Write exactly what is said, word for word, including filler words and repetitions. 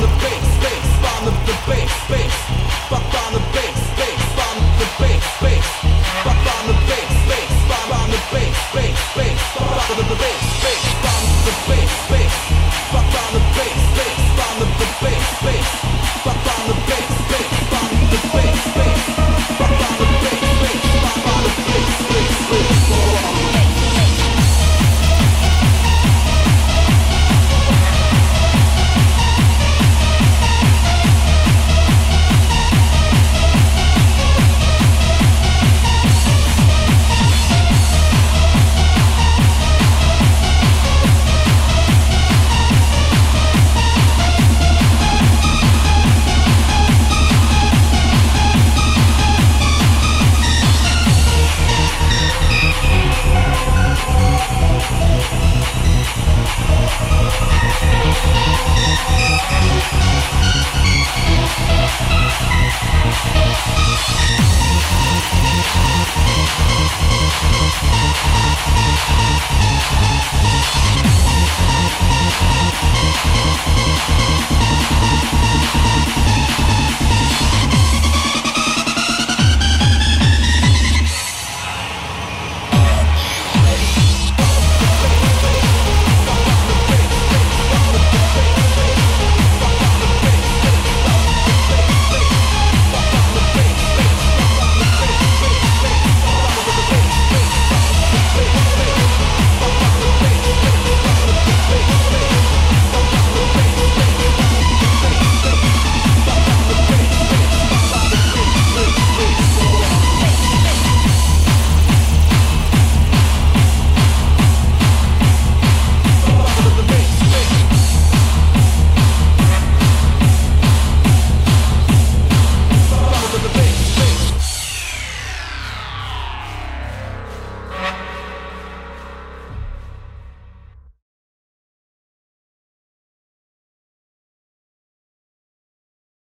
the bass, bass, follow the bass, bass.